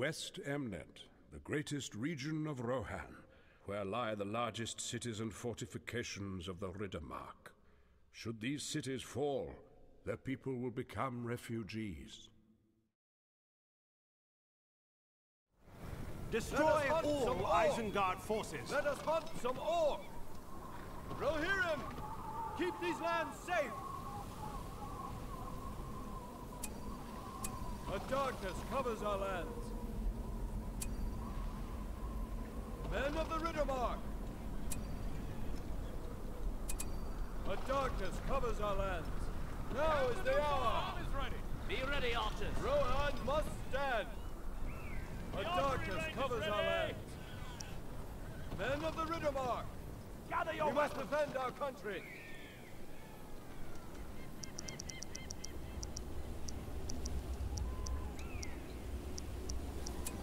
West Emnet, the greatest region of Rohan, where lie the largest cities and fortifications of the Riddermark. Should these cities fall, their people will become refugees. Destroy all Isengard forces! Let us hunt some orc! Rohirrim! Keep these lands safe! A darkness covers our lands. Men of the Riddermark! A darkness covers our lands. Now is the hour! Be ready, archers! Rohan must stand! A darkness covers our lands. Men of the Riddermark! Gather your weapons! We must defend our country!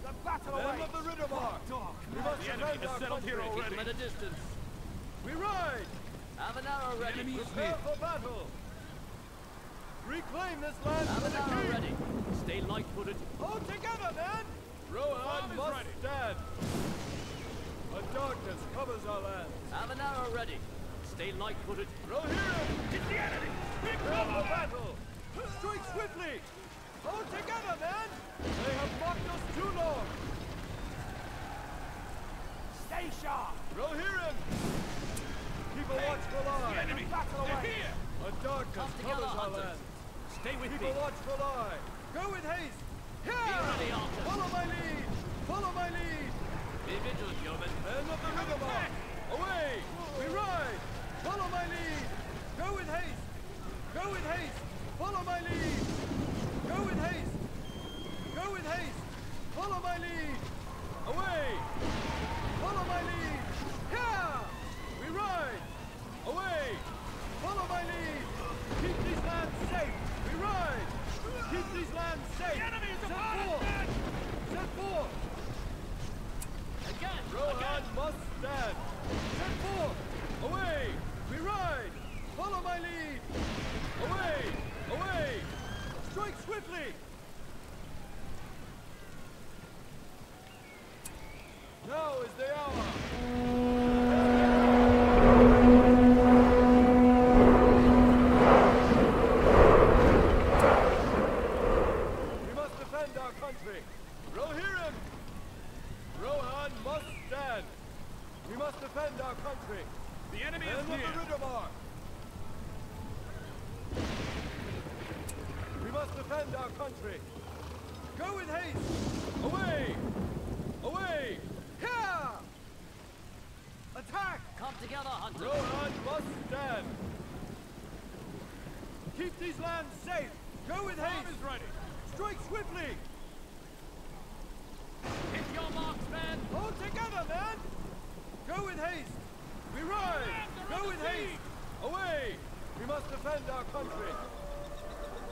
The battle awaits! Men of the Riddermark! We must defend our country! Keep them at a distance! We ride! Have an hour ready! Prepare for battle! Reclaim this land! Have an hour ready! Stay light-footed! Hold together, men! Rohan must stand! A darkness covers our land. Have an arrow ready. Stay light-footed. Rohirrim! It's the enemy! Prepare for battle! Strike swiftly! Hold together, men! They have mocked us too long! Stay sharp! Rohirrim! Keep a watch for lies! The enemy! They're here! A darkness covers our land. Stay with me! Keep a watch for lies! Go with haste! Here! Ready, follow my lead! Follow my lead! Be vigilant, Yeoman. Men of the Riddermark! Away! We ride! Follow my lead! Go with haste! Go with haste! Follow my lead! Go with haste! Go with haste! Follow my lead! Away! Follow my lead! Here! We ride! Away! Follow my lead! Keep these lands safe! We ride! Keep these lands safe! The enemy is upon us, men! Set forth! Again! Rohan must stand! Set forth! Away! We ride! Follow my lead! Away! Away! Strike swiftly! Now is the hour! Rohirrim! Rohan must stand! We must defend our country! The enemy is near! Men of the Riddermark! We must defend our country! Go with haste! Away! Away! Here! Attack! Come together, hunters! Rohan must stand! Keep these lands safe! Go with haste! Strike swiftly! Hit your marks, men! Hold together, men! Go with haste! We ride! Go with haste! Away! We must defend our country!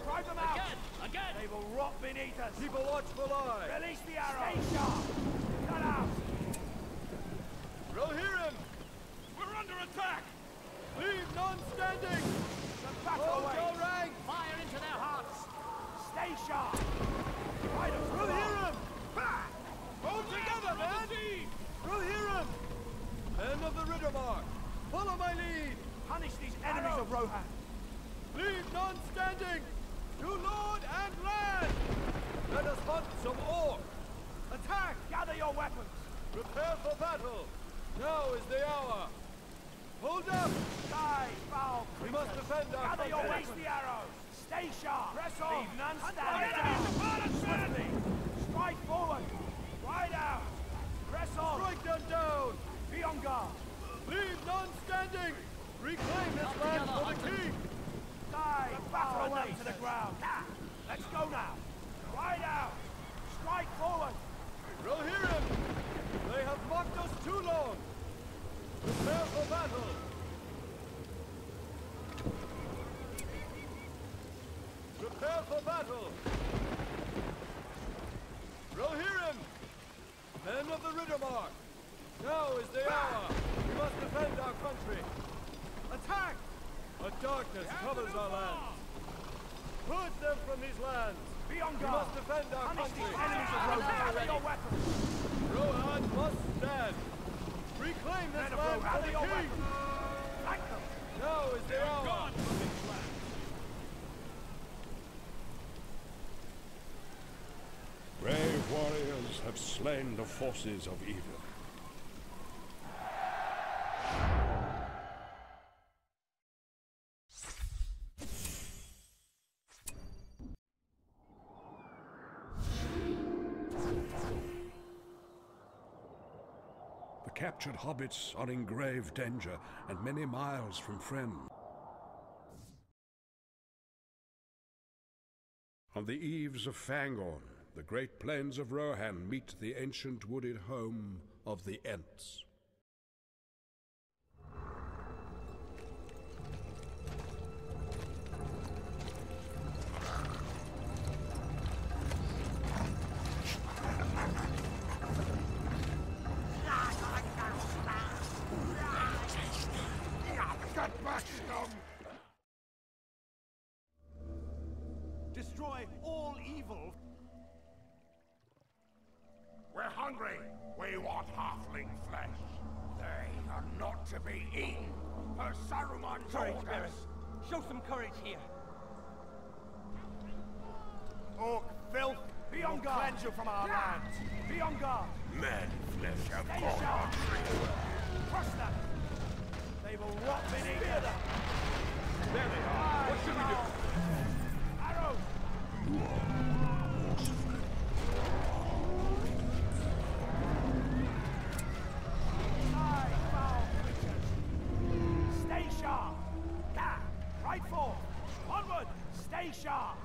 Drive them out! Again! Again! They will rot beneath us! Keep a watchful eye! Release the arrow! Stay sharp! Cut out! Rohirrim! We're under attack! Leave none standing! Hold your rank! Fire into their hearts! Stay sharp! Ride us! Rohirrim! Back! Hold together, men! Rohirrim! Men of the Riddermark! Follow my lead! Punish these enemies of Rohan! Leave none standing! To lord and land! Let us hunt some orc! Attack! Gather your weapons! Prepare for battle! Now is the hour! Hold up! Die, foul creatures! We must defend our country! Gather your waste the arrows! Stay sharp! Press on! Leave none standing! Enemies upon us! Ride forward! Ride out! Press on! Strike them down! Be on guard! Leave none standing! Reclaim this land for the king! Die! Batter away to the ground! Let's go now! Ride out! Strike forward! Rohirrim! They have mocked us too long! Prepare for battle! Prepare for battle! Rohirrim! Men of the Riddermark! Now is the hour! We must defend our country! Attack! A darkness covers our lands! Purge them from these lands! Be on guard. We must defend our country. Rohan must stand. Reclaim this land for the king. Now is their hour. Brave warriors have slain the forces of evil. The captured hobbits are in grave danger and many miles from friends. On the eaves of Fangorn, the great plains of Rohan meet the ancient wooded home of the Ents. Destroy all evil. We're hungry. We want halfling flesh. They are not to be eaten. Per Saruman's orders. Courage, show some courage here. Orc filth, be on guard. Cleanse you from our lands. Be on guard. Men flesh have gone on. Crush them. They will rot beneath them. There they are. What should we do? Arrows. You are awesome. Right forward! Onward! Stay sharp!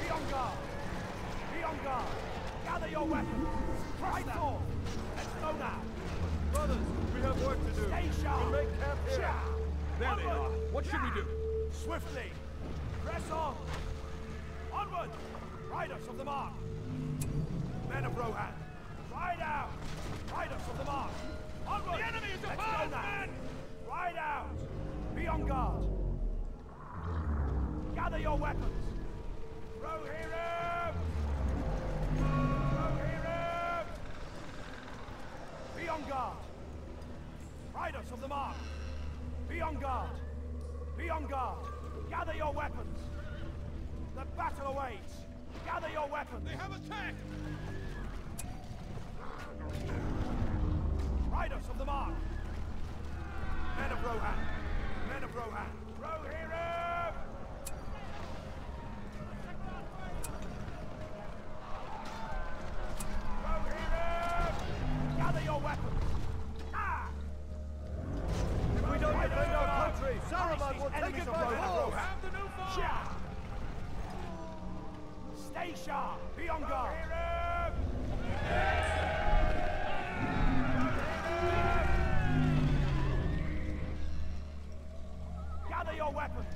Be on guard! Be on guard! Gather your weapons! Right forward! Let's go now! Brothers, we have work to do! Stay sharp! We make camp here! There onward. They are! What should we do? Swiftly! Press on! Onward! Riders of the mark! Men of Rohan! Ride out! Riders of the mark! Onward! The enemy is upon us, men! Ride out! Be on guard! Gather your weapons! Rohirrim! Rohirrim! Be on guard! Riders of the mark! Be on guard! Be on guard! Gather your weapons! The battle awaits! Gather your weapons! They have attacked! Riders of the mark! Men of Rohan! Men of Rohan! Rohirrim! Rohirrim! Gather your weapons! Ah! If we don't defend our country, Saruman will take it by force! Have the new fire! Yeah. Stay sharp! Be on guard! Rohirrim! Yeah. Gather your weapons!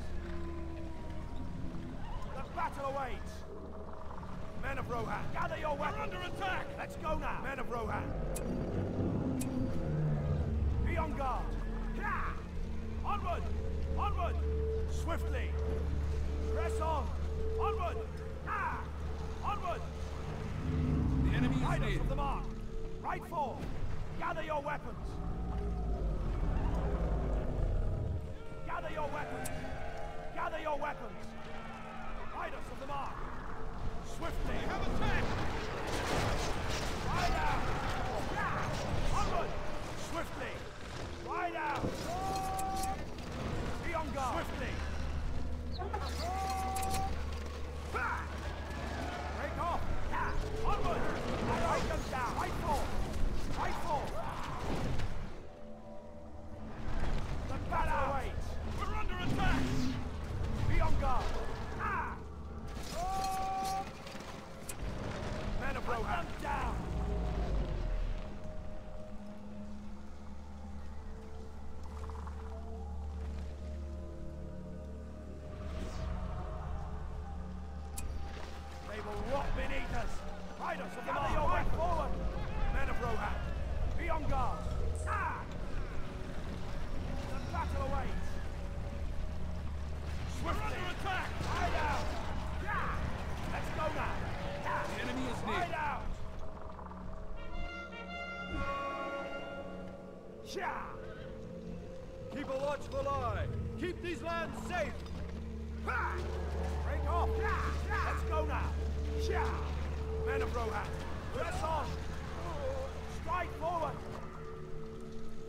The battle awaits! Men of Rohan, gather your weapons! We're under attack! Let's go now! Men of Rohan! Be on guard! Yeah. Onward! Onward! Swiftly! Press on! Onward! Ah. Onward! The enemy is riders of the mark! Right forward! Gather your weapons! Gather your weapons! Gather your weapons! Riders of the mark! Swiftly! Have attack! Ride out! Yeah. Onward! Swiftly! Ride out! Be on guard! Swiftly! Break off! Yeah. Onward! Right them down! Right forward! Right forward! The battle awaits! We're under attack! Be on guard! Ah! Oh. Men of Rohan! Down! They will rot beneath us! Riders of the mark! Right forward! Men of Rohan! Be on guard! Ah! The battle awaits! Swiftly! We're under attack! Keep a watchful eye. Keep these lands safe. Break off. Let's go now. Men of Rohan, press on. Strike forward.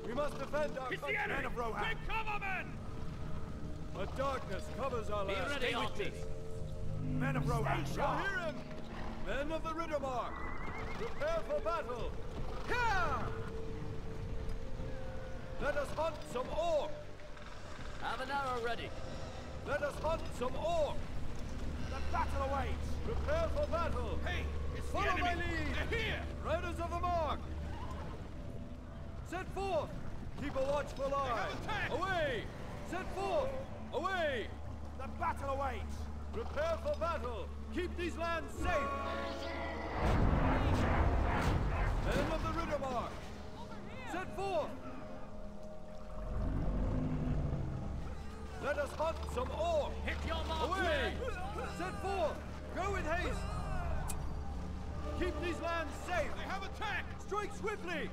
We must defend our country, men of Rohan. Take cover, men! The darkness covers our land. Be ready, stay with men of Rohan, Rohirrim! Men of the Riddermark, prepare for battle. Here! Let us hunt some orc. Have an arrow ready. Let us hunt some orc. The battle awaits. Prepare for battle. Hey, it's the enemy. Follow my lead. They're here. Riders of the mark. Set forth! Keep a watchful eye! Away! Set forth! Away! The battle awaits! Prepare for battle! Keep these lands safe! Men of the Riddermark! Set forth! Let us hunt some orc! Hit your mark! Away! Set forth! Go with haste! Keep these lands safe! They have attacked! Strike swiftly!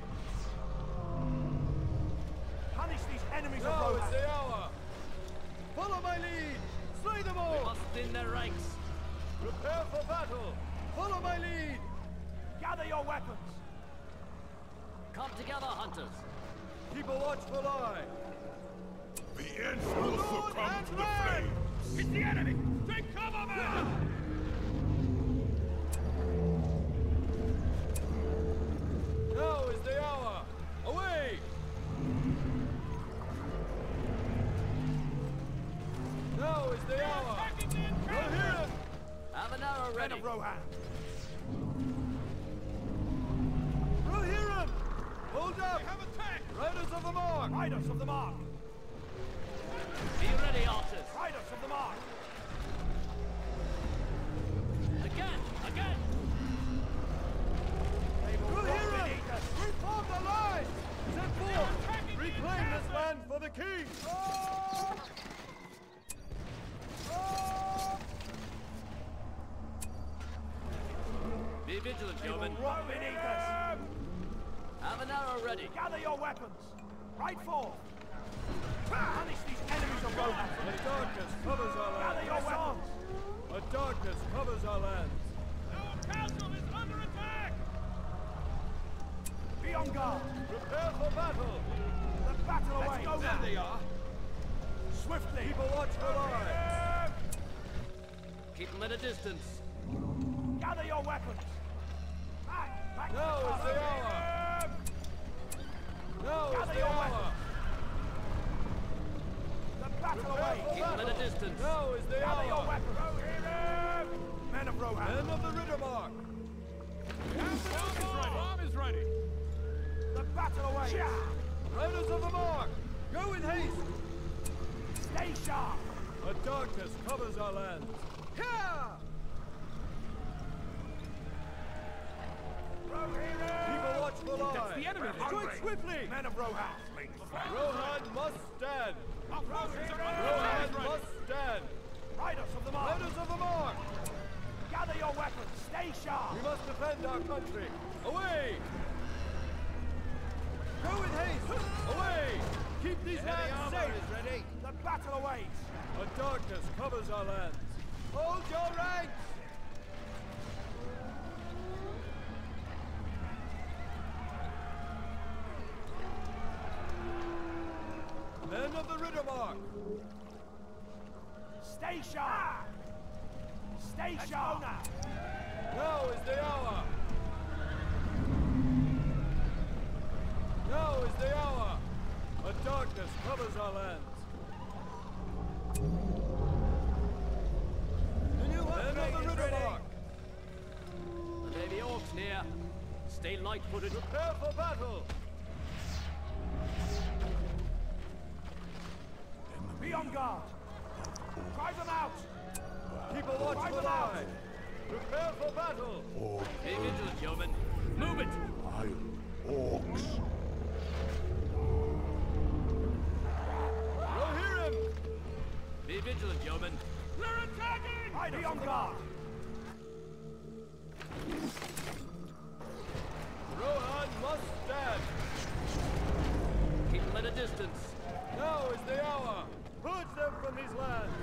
Punish these enemies of Rohan! Now is the hour! Follow my lead! Slay them all! We must thin their ranks! Prepare for battle! Follow my lead! Gather your weapons! Come together, hunters! Keep a watchful eye! The Ents will succumb to the flames! It's the enemy! Take cover, man! Now is the hour! Away! Now is the hour! Rohirrim! Have an arrow ready. Men of Rohan! Rohirrim! Hold up! They have attacked! Riders of the mark! Riders of the mark! Be ready, archers! Riders of the mark! Again! Again! Rohirrim! Reform the line! Set forth! Reclaim this land for the king! Oh! Be vigilant, gentlemen. Have an arrow ready. Gather your weapons. Right forth. Punish these enemies of Rohan. The darkness covers our lands. Gather your weapons. The darkness covers our lands. Our castle is under attack. Be on guard. Prepare for battle. The battle awaits. Let's go now. There they are. Swiftly. Keep a watchful eye. Keep them at a distance. Gather your weapons. Back now is the hour. Now gather is the hour. The battle awaits. Keep them at a distance. Now is the gather hour. Your weapons. Rohirrim! Men of Rohan. Men of the Riddermark. Arm is ready. The battle awaits. Yeah. Riders of the mark. Go in haste. Stay sharp! The darkness covers our lands. Here! Rohirrim! Keep a watchful eye! That's the enemy! Strike swiftly! Men of Rohan! Rohan must stand! Rohan must stand! Riders of the mark! Riders of the mark! Gather your weapons! Stay sharp! We must defend our country! Away! Go in haste! Away! Keep these lands safe! Ready. The battle awaits! The darkness covers our lands! Hold your ranks! Men of the Riddermark! Stay sharp! Stay sharp! Now is the hour! Now is the hour! The darkness covers our lands. Men of the Riddermark! There may be orcs near. Stay light-footed. Prepare for battle! Be on guard! Drive them out! Keep a watchful eye! Prepare for battle! Orcs. Be vigilant, yeoman. Move it! Orcs! Be vigilant, yeoman. They're attacking! Right, be on guard! Rohan must stand! distance. Now is the hour. Purge them from these lands.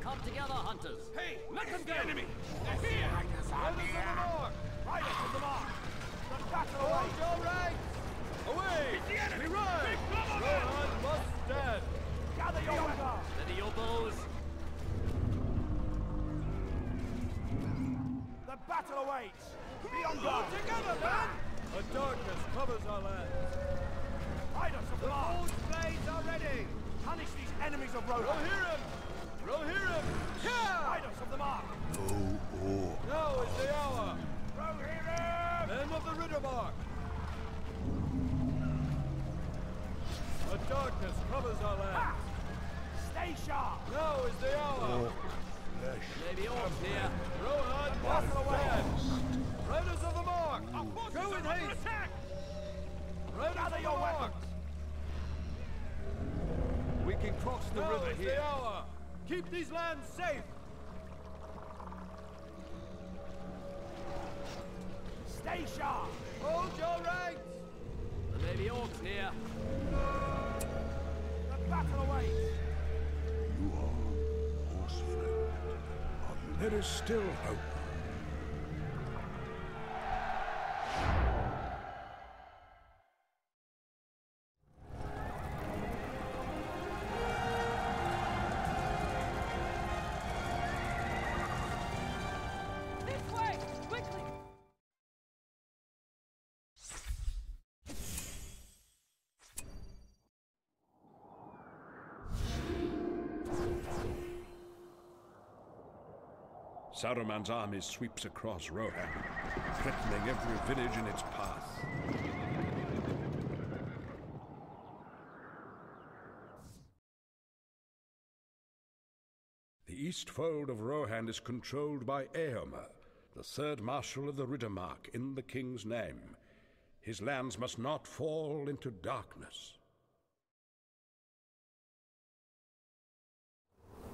Come together, hunters. Hey, let them go. The enemy. They're here. Riders on the mark. The battle away. Your ranks. Away. It's the enemy. We run. Rohan must stand. Gather your weapons. Steady your bows. The battle awaits. Be on guard. Together, man. The darkness covers our land. Riders of the Lord's blades are ready. Punish these enemies of Rohan. Rohirrim! Yeah! Riders of the mark! Oh. Now is the hour! Rohirrim! Men of the Riddermark! The darkness covers our land! Ha! Stay sharp! Now is the hour! Maybe off here! Rohan, battle away! Riders of the mark! Go in haste! Gather your weapons! We can cross the river here! Now is the hour! Keep these lands safe! Stay sharp! Hold your ranks! There may be orcs here. The battle awaits! You are horsefriend, but there is still hope. Saruman's army sweeps across Rohan, threatening every village in its path. The East Fold of Rohan is controlled by Éomer, the third marshal of the Riddermark in the king's name. His lands must not fall into darkness.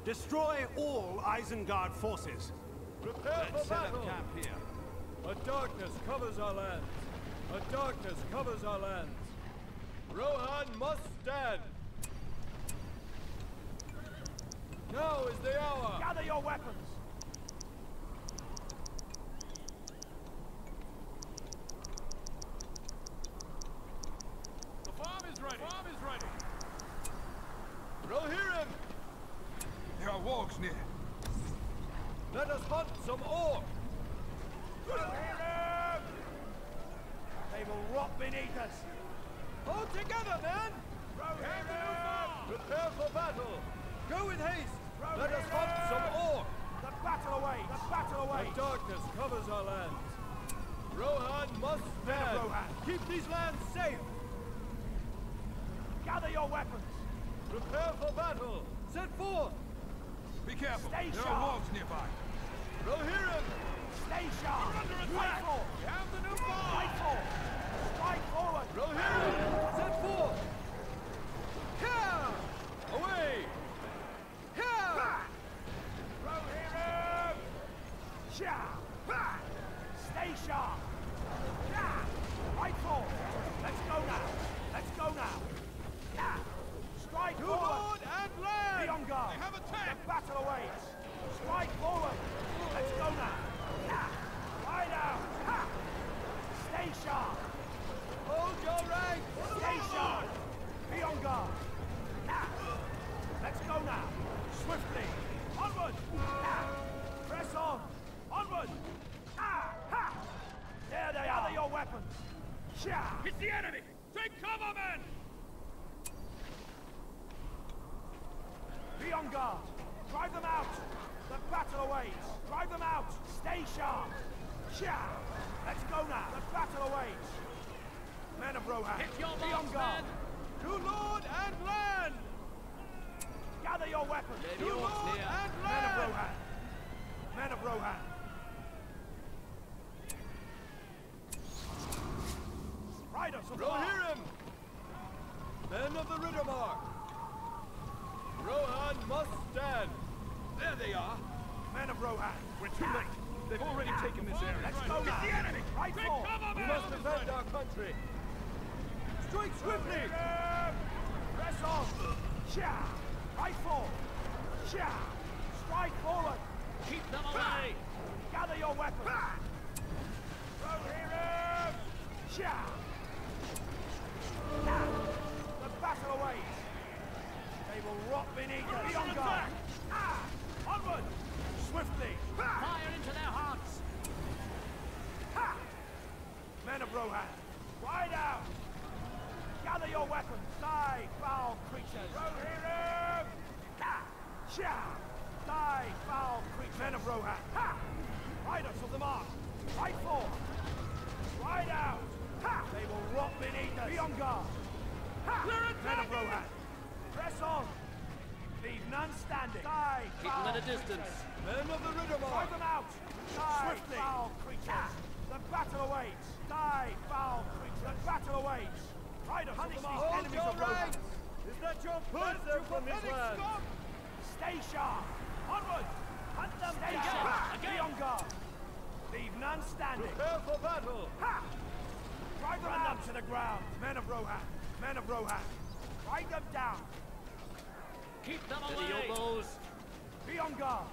Destroy all Isengard forces. Prepare for battle! Camp here. A darkness covers our lands. A darkness covers our lands. Rohan must stand. Now is the hour. Gather your weapons. The farm is ready. Rohirrim! There are wargs near. Let us hunt some orcs! They will rot beneath us! Hold together, men! Prepare for battle! Go in haste! Let us hunt some orcs! The battle awaits! The darkness covers our lands! Rohan must stand! Keep these lands safe! Gather your weapons! Prepare for battle! Set forth! Be careful! There are wolves nearby! Rohirrim! Stay sharp! We're under attack! We have the new ball! Strike forward! Rohirrim! Set forth! Here! Away! Here! Back! Rohirrim! Sharp! Back! Stay sharp! Yeah! Right forward! Let's go now! Yeah! Strike forward! And land! Be on guard! They have attacked! The battle awaits! Strike forward! Let's go now! Yeah! Lie down! Ha! Stay sharp! Hold your rank! Stay sharp! Be on guard! Yeah! Let's go now! Swiftly! Onward! Yeah! Press on! Onward! Ah! Ha! There they are! Gather your weapons! Yeah! It's the enemy! Take cover, men! Be on guard! Drive them out! The battle awaits! Drive them out! Stay sharp! Sharp! Let's go now! The battle awaits! Men of Rohan! Hit your marks, be on guard! Men. To lord and land! Gather your weapons! To lord and land! Men of Rohan! Riders of Rohirrim! Men of the Riddermark! Rohan must stand! There they are! Men of Rohan! We're too late! They've already taken this area! Let's go now! It's the enemy! Right forward! We must defend our country! Strike swiftly! Strike forward! Keep them away! Gather your weapons! Rohirrim! Now, the battle awaits! They will rot beneath us! Be on guard! Onward! Swiftly! Fire into their hearts! Men of Rohan, ride out! Gather your weapons! Die, foul creatures! Rohirrim! Die, foul creatures! Men of Rohan! Ride us of the mark! Ride forth! Ride out! They will rot beneath us! Be on guard! Men of Rohan! Press on! Leave none standing! Die, keep them at a distance! Men of the Riddermore! Drive them out! Die, swiftly! Foul creatures! The battle awaits! Die, foul creatures! The battle awaits! Ride us punish these enemies of Rohan! Is that your pursuit from his land? Stay sharp! Onward! Hunt them down! Be on guard! Leave none standing! Prepare for battle! Drive them out to the ground! Men of Rohan! Men of Rohan! Ride them down! Keep them away! Be on guard!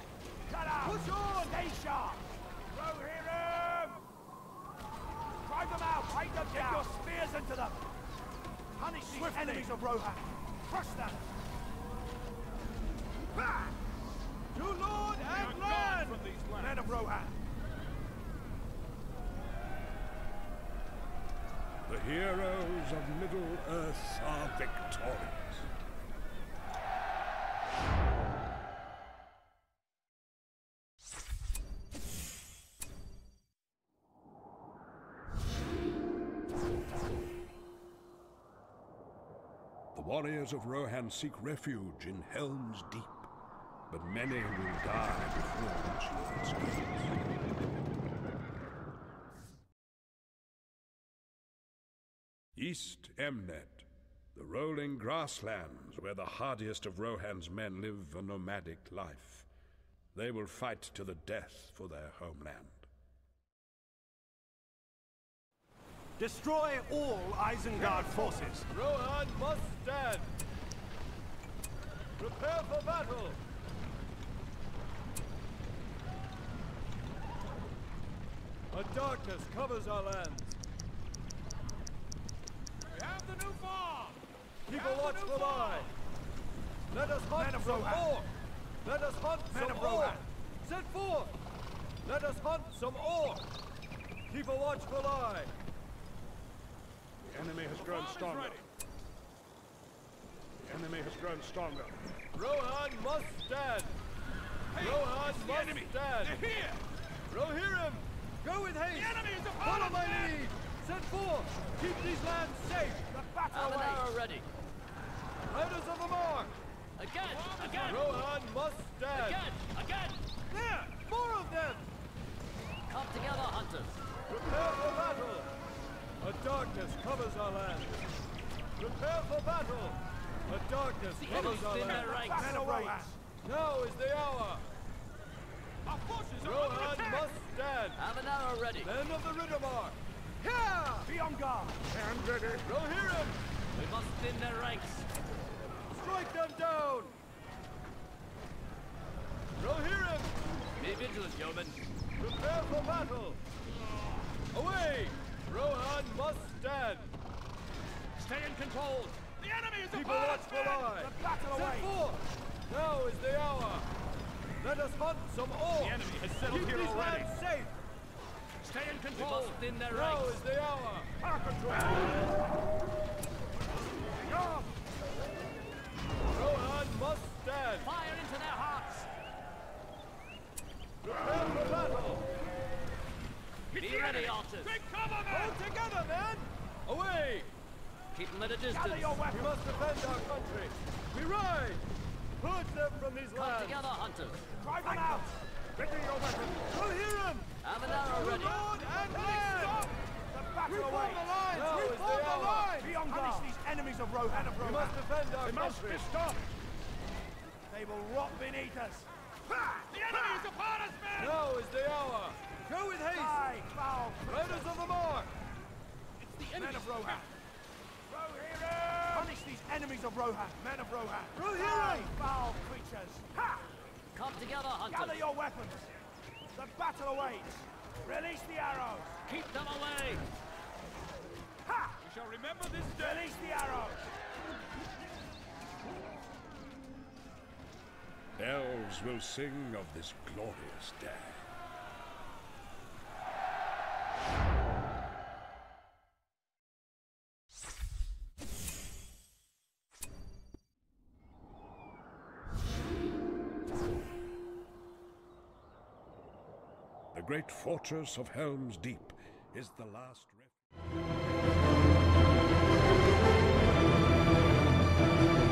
Cut out! Push on! Stay sharp! Rohirrim! Drive them out! Ride them down! Get your spears into them! Punish these enemies of Rohan! Crush them! Back! To Lord and land! Men of Rohan! The heroes of Middle Earth are victorious. The warriors of Rohan seek refuge in Helm's Deep, but many will die before its gates. East Emnet, the rolling grasslands where the hardiest of Rohan's men live a nomadic life. They will fight to the death for their homeland. Destroy all Isengard forces. Rohan must stand. Prepare for battle. A darkness covers our lands. Have the new farm! Keep a watchful eye! Let us hunt some ore! Let us hunt some ore! Set forth! Let us hunt some ore! Keep a watchful eye! The enemy has grown stronger. The enemy has grown stronger. Rohan must stand! Rohan must stand! They're here! Rohirrim! Go with haste! The enemy is upon us! Follow my lead! Send forth! Keep these lands safe! The battle awaits! Have an arrow ready! Riders of the mark! Again! Again! Rohan must stand! Again! Again! There! More of them! Come together, hunters! Prepare for battle! A darkness covers our land! Prepare for battle! A darkness covers our land! Now is the hour! Our forces are under attack! Rohan must stand! Have an arrow ready! Men of the Riddermore! Here! Be on guard! And ready! Rohirrim! We must thin their ranks! Strike them down! Rohirrim! Be vigilant, yeoman! Prepare for battle! Away! Rohan must stand! Stay in control! The enemy is upon us! The battle away! Set forth! Now is the hour! Let us hunt some ore! The enemy has settled here already! Keep these lands safe! Stay in control! We must thin their ranks! Now is the hour! Our control! Rohan must stand! Fire into their hearts! Prepare for battle! Be ready, archers! Take cover, men! Hold together, men! Away! Keep them at a distance! Gather your weapons! We must defend our country! We ride! Put them from these lands! Come together, hunters! Drive them out! Ready your weapons! Rohirrim! Have an arrow ready! Lord and land! The battle awaits! We form the lines! Be on guard! Punish these enemies of Rohan! We must defend our country! They must be stopped! They will rot beneath us! The enemy is upon us, men! Now is the hour! Go with haste! Riders of the mark! It's the enemy of Rohan! Rohirrim! Punish these enemies of Rohan, men of Rohan. Rohirrim! Foul creatures! Ha! Come together, hunters. Gather your weapons. The battle awaits. Release the arrows. Keep them away. Ha! You shall remember this day. Release the arrows. Elves will sing of this glorious day. The great fortress of Helm's Deep is the last refuge.